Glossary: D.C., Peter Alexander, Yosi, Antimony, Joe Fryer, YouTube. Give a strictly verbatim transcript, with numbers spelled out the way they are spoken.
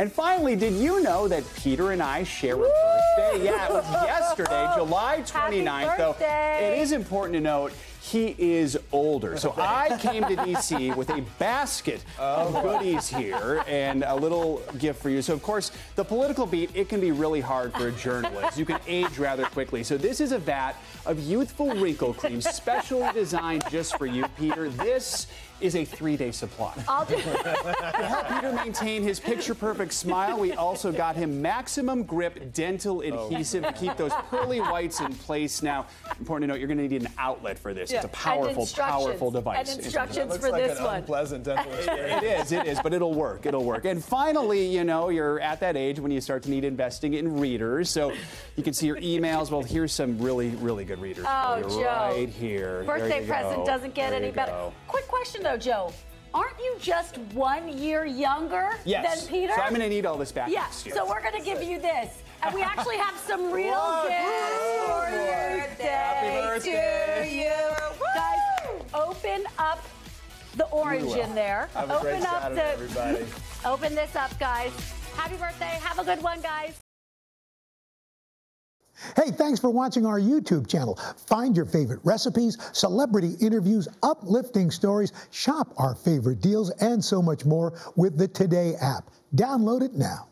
And finally, did you know that Peter and I share a birthday? Yeah, it was yesterday, July twenty-ninth. Though it is important to note he is older. So I came to D C with a basket oh. of goodies here and a little gift for you. So, of course, the political beat, it can be really hard for a journalist. You can age rather quickly. So this is a vat of youthful wrinkle cream specially designed just for you, Peter. This is a three-day supply. I'll do to help Peter maintain his picture-perfect smile, we also got him maximum grip dental adhesive oh. to keep those pearly whites in place. Now, important to note, you're going to need an outlet for this. Yeah. It's a powerful, powerful device. And instructions for like this an one. Unpleasant dental experience. It is, it is, but it'll work. It'll work. And finally, you know, you're at that age when you start to need investing in readers, so you can see your emails. Well, here's some really, really good readers. Oh, Joe. Right here. Birthday present doesn't get any better. Quick question, though. So, Joe, aren't you just one year younger yes. than Peter? So I'm going to need all this back. Yeah. Next year. So we're going to give you this, and we actually have some real Whoa. gifts for your birthday. Happy birthday to you, Woo! Guys! Open up the orange in there. Have a open great up Saturday, the. Everybody. Open this up, guys. Happy birthday! Have a good one, guys. Hey, thanks for watching our YouTube channel. Find your favorite recipes, celebrity interviews, uplifting stories, shop our favorite deals, and so much more with the Today app. Download it now.